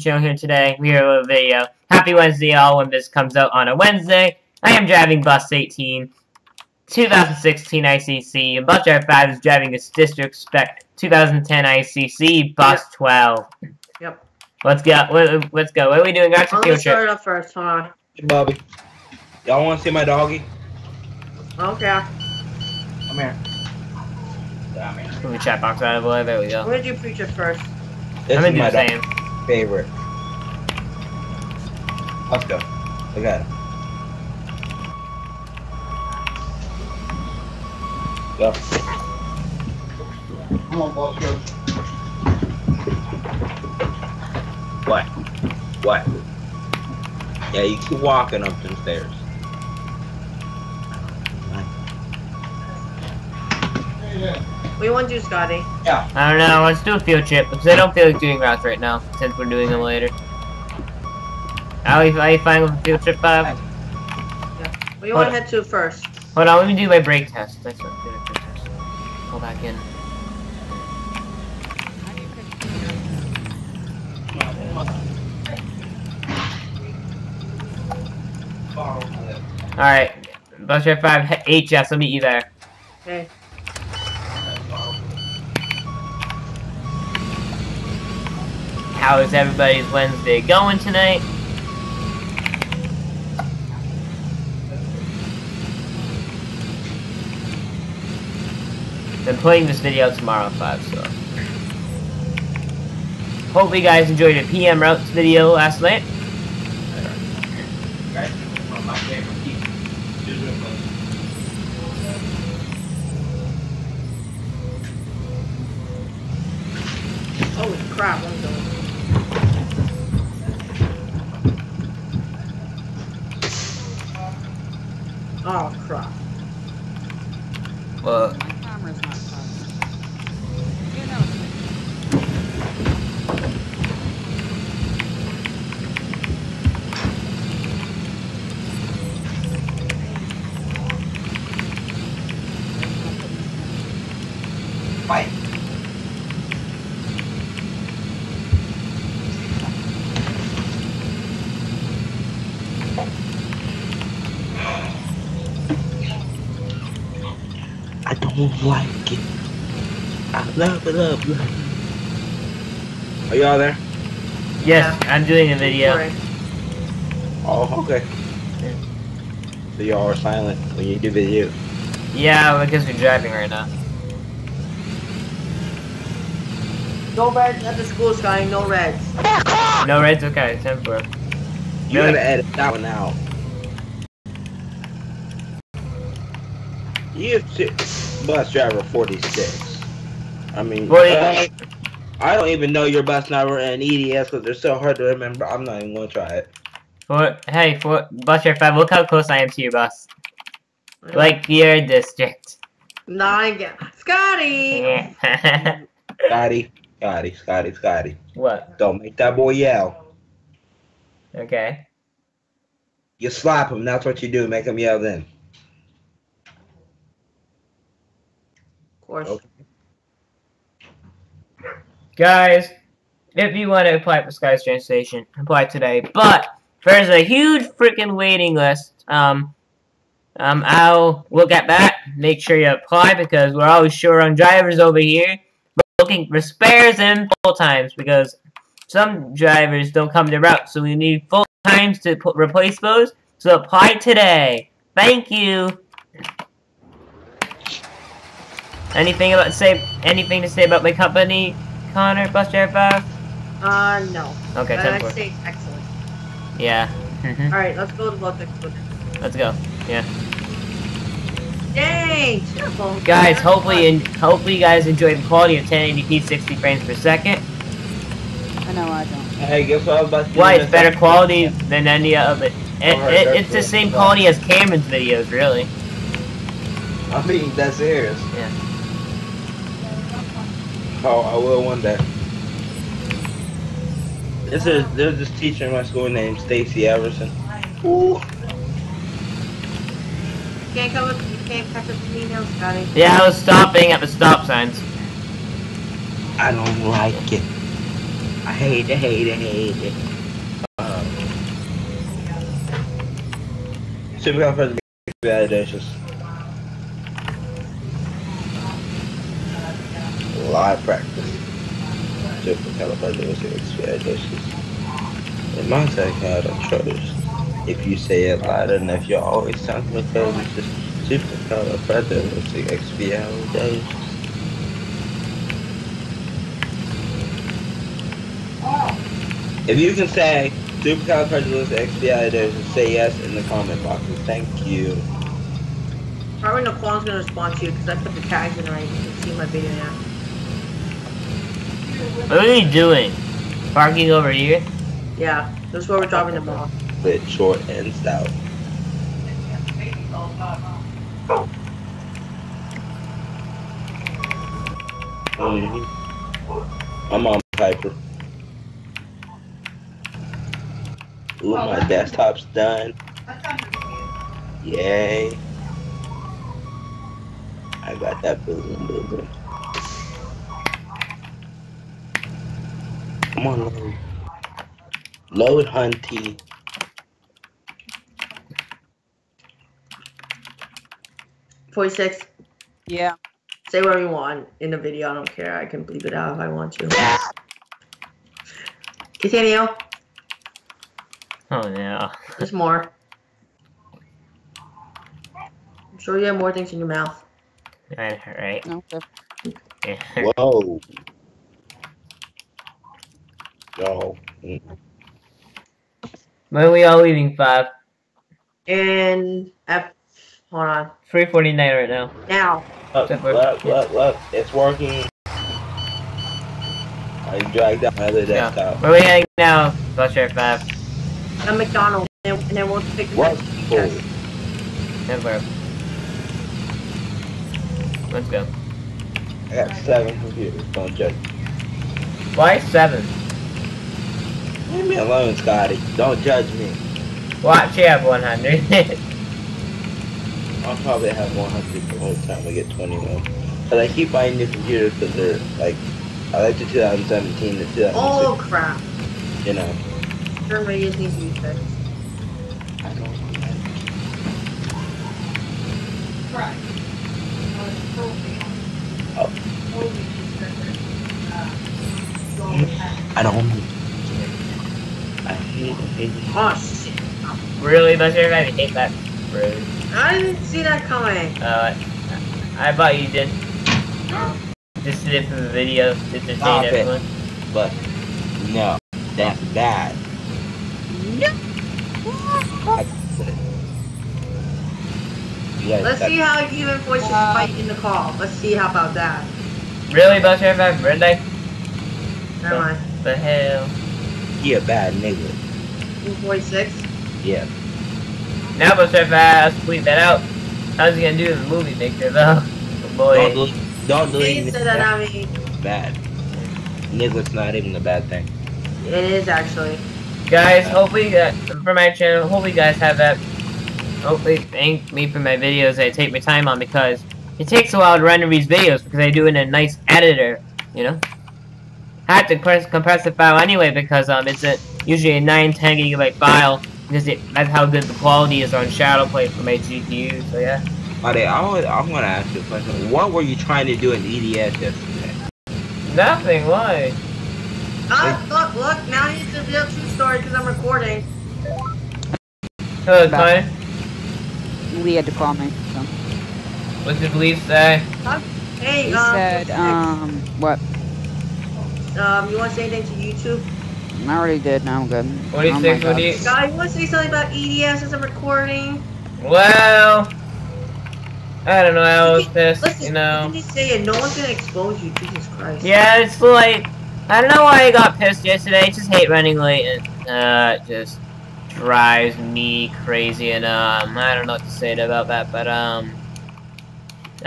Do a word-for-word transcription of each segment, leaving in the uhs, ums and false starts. Channel here today. We are a video. Happy Wednesday, y'all, when this comes out on a Wednesday. I am driving Bus eighteen, two thousand sixteen I C C, and BusDriver five is driving this District Spec two thousand ten I C C, Bus twelve. Yep. Let's go. Let's go. What are we doing? Got to future. Start up first. Hold on. Hey, Bobby. Y'all want to see my doggy? Okay. Come here. Come here. Move the chat box out of the way. There we go. What did you feature first? This I'm is my the same. Favorite. Let's go. Look at him. Go. Come on, Buster. What? What? Yeah, you keep walking up them stairs. We want you, Scotty. Yeah. I don't know. Let's do a field trip because I don't feel like doing routes right now since we're doing them later. Are you, are you fine with a field trip, Bob? Yeah. We want to head to first. Hold on. Let me do my brake test. That's what I'm doing. Brake test. Pull back in. All right. BusDriver five H S. I'll meet you there. Okay. How is everybody's Wednesday going tonight? I'm putting this video tomorrow at five, so. Hope you guys enjoyed the P M routes video last night. Holy crap, I'm going. Oh crap. Well, my camera's not fun. You know. Fight. Like it. I love it, love, love. Are y'all there? Yes, yeah. I'm doing a video. Right. Oh, okay. Yeah. So y'all are silent when you do video. Yeah, because we're driving right now. No reds at the school, Sky. No reds. No reds? Okay, it's time for it. You gotta edit that one out. You too. Bus driver forty-six. I mean, uh, I don't even know your bus number and E D S because they're so hard to remember. I'm not even going to try it. For, hey, for Bus driver five, look how close I am to your bus. Like your district. Nine. Scotty! Scotty, Scotty, Scotty, Scotty. What? Don't make that boy yell. Okay. You slap him. That's what you do. Make him yell then. Okay. Guys, if you want to apply for Sky's Translation, apply today. But there's a huge freaking waiting list. Um, um, I'll look at that. Make sure you apply because we're always short on drivers over here. We're looking for spares and full times because some drivers don't come to route, so we need full times to put, replace those. So apply today. Thank you. Anything about say anything to say about my company, Connor, Bus driver five? Uh, no. Okay, ten four. Excellent. Yeah. Mm-hmm. All right, let's go to Blood Exploder. Let's go. Yeah. Yay! Cheerful. Guys, hopefully, and hopefully, you guys enjoy the quality of ten eighty p, sixty frames per second. I know I don't. Hey, guess what? Why? It's better quality than any of it. It, it, it it's the same quality as Cameron's videos, really. I mean, that's serious. Yeah. Oh, I will one day. This is there's this teacher in my school named Stacy Everson. Ooh. You can't come with, you can't catch up to me now, Scotty. Yeah, I was stopping at the stop signs. I don't like it. I hate it, hate it, hate it. Um, super confident validations. Live practice. Super confident validations. In my tech, I don't trust. If you say it loud enough, you're always talking about it. It's just super color feather with the X P L days. If you can say super color feather with the X P L days, say yes in the comment boxes. Thank you. Probably Naquan's gonna respond to you because I put the tags in right. You can see my video now. What are you doing? Parking over here? Yeah, this is where we're dropping the ball. It short and stout. Mm-hmm. I'm on Piper. Ooh, my desktop's done. Yay. I got that building, building. Come on, load. Load, hunty. forty-six. Yeah. Say whatever you want in the video. I don't care. I can bleep it out if I want to. Yeah. Continue. Oh, no. There's more. I'm sure you have more things in your mouth. Alright. Right. Okay. Whoa. No. When are we all leaving? Five. And after. Hold on. three forty-nine right now. Now. Look, look, look, look. It's working. I dragged out my other desktop. Where are we heading now? BusDriver five. I'm McDonald's. And then we'll pick the next cool. Let's go. I got seven computers. Don't judge me. Why seven? Leave me alone, Scotty. Don't judge me. Watch, you have one hundred. I'll probably have one hundred the whole time I get twenty-one. But I keep buying new computers because they're like, I like the two thousand seventeen, the two thousand sixteen. Oh crap. You know. Turn radius needs to be fixed. I don't want that. Crap. Oh. I don't want it. I hate it, hate it. Oh shit. Really? That's your I hate that. Really? I didn't see that coming. Uh, I thought you did. Just did it for the video to entertain everyone. But no, that's bad. No. Let's see how it even voices uh, fight in the call. Let's see how about that. Really, BusDriver five, really? Never mind. What the hell? He a bad nigga. two forty-six? Yeah. Now BusDriver five, let's bleep that out. How's he gonna do the movie maker though? Oh, boy. Don't, don't delete it. I mean. Bad. Nigglet's not even a bad thing. It is actually. Guys, hopefully that for my channel, hopefully you guys have that. Hopefully thank me for my videos that I take my time on because it takes a while to render these videos because I do it in a nice editor, you know? I have to compress, compress the file anyway because um it's a, usually a nine, ten gigabyte file. Because it, that's how good the quality is on Shadow Play for my G P U, so yeah. Buddy, I want to ask you a question. What were you trying to do in E D S yesterday? Nothing, why? Oh, look, look, now you need to reveal true story because I'm recording. Hello, Tony. Lee had to call me, so. What did Lee say? Uh, hey, he um... said, um, what? Um, you want to say anything to YouTube? I already did, now I'm good. forty-six, oh what do you... God, you want to say something about E D S as I'm recording? Well... I don't know, I was pissed, listen, you know. You can just say it, no one's gonna expose you, Jesus Christ. Yeah, it's like... I don't know why I got pissed yesterday, I just hate running late and... Uh, it just... drives me crazy and, um... I don't know what to say about that, but, um...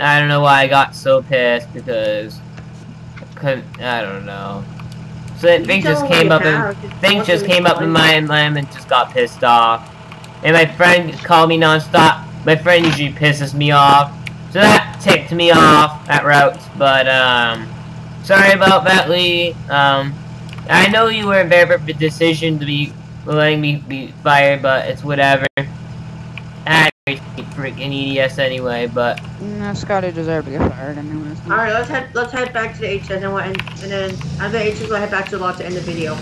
I don't know why I got so pissed, because... I couldn't... I don't know. So things just came up and things just came up in my mind and just got pissed off. And my friend called me nonstop. My friend usually pisses me off. So that ticked me off, that route. But um sorry about that, Lee. Um I know you were in favor of the decision to be letting me be fired, but it's whatever. I freaking E D S anyway, but no, Scotty deserved to get fired. I mean, all right, let's head let's head back to the H S and we'll end, and then after the H S we'll head back to the lot to end the video.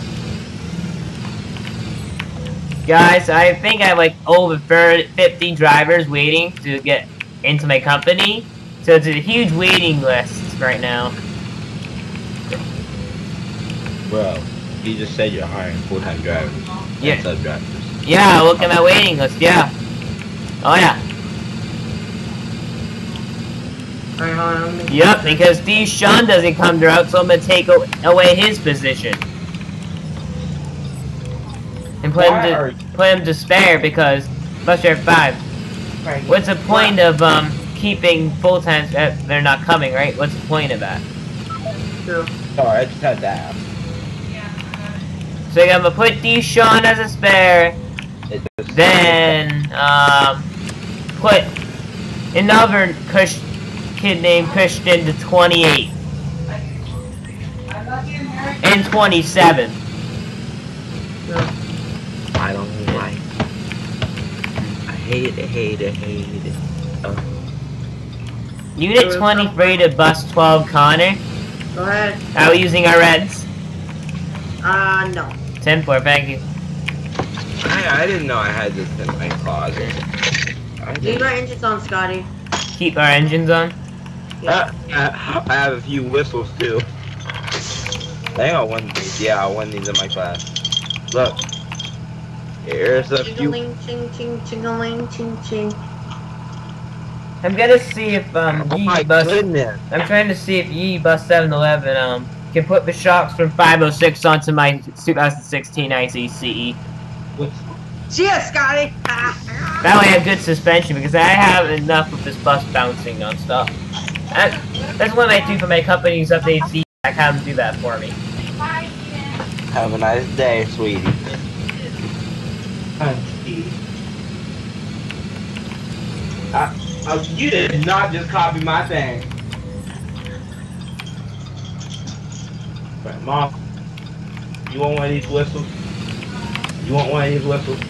Guys, I think I have like over fifty drivers waiting to get into my company, so it's a huge waiting list right now. Well, you just said you're hiring full-time drivers. Yeah. Sub drivers. Yeah, look at my waiting list. Yeah. Oh yeah. Yep, because D. Sean doesn't come throughout, so I'm gonna take away his position and put him to, put him to spare because BusDriver five. Right. What's the point yeah. of um keeping full times that they're not coming? Right? What's the point of that? True. Sorry, I just had that. Yeah. So I'm gonna put D. Sean as a spare. Then um, put another Kush kid named Christian to twenty-eight and twenty-seven. I don't like. I hate it, hate it, hate it. Oh. Unit twenty-three to bus twelve, Connor. Go ahead. Are we using our reds? Uh, no. Ten four, thank you. I, I didn't know I had this in my closet. Keep our engines on, Scotty. Keep our engines on? Yeah. Uh, I have a few whistles, too. I think I won these. Yeah, I won these in my class. Look. Here's a few... Ching, ching, ching, ching, ching. I'm gonna see if, um, oh my bus... goodness. I'm trying to see if YeeBus seven eleven, um, can put the shocks from five oh six onto my two thousand sixteen I C C E. Cheers, Scotty! That way I have good suspension because I have enough of this bus bouncing non-stop. That, that's what I do for my company's updates. I have them do that for me. Have a nice day, sweetie. I, I, you did not just copy my thing. Right, Mom, you want one of these whistles? You want one of these whistles?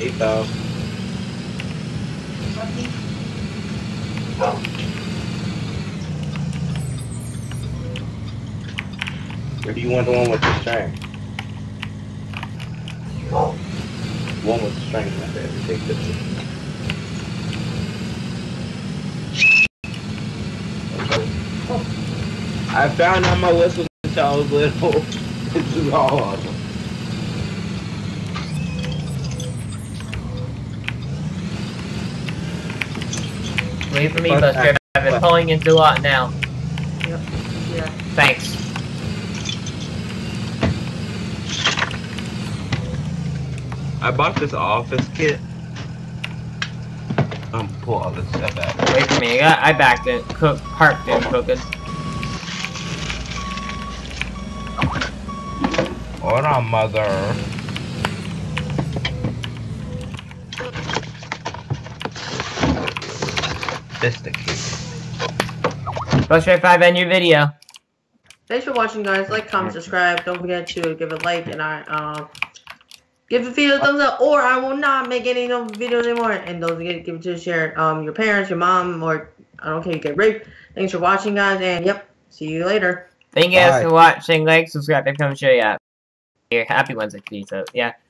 Eight though. Or do you want the one with the string? One with the string, I better take this one. I found out my whistles since I was little. This is all of them. Wait for me, BusDriver. I'm pulling into a lot now. Yep. Yeah. Thanks. I bought this office kit. I'm gonna pull all this stuff out. Wait for me. I, I backed it. Cook, parked it, cooking. Hold on, mother. This the key. BusDriver five, end your video. Thanks for watching, guys. Like, comment, subscribe. Don't forget to give a like and I uh, give the video a thumbs up, or I will not make any of the videos anymore. And don't forget to give it to share um your parents, your mom, or I don't care. You get raped. Thanks for watching, guys, and yep, see you later. Thank you guys Bye. for watching. Like, subscribe, and come show you out. Happy Wednesday, so yeah.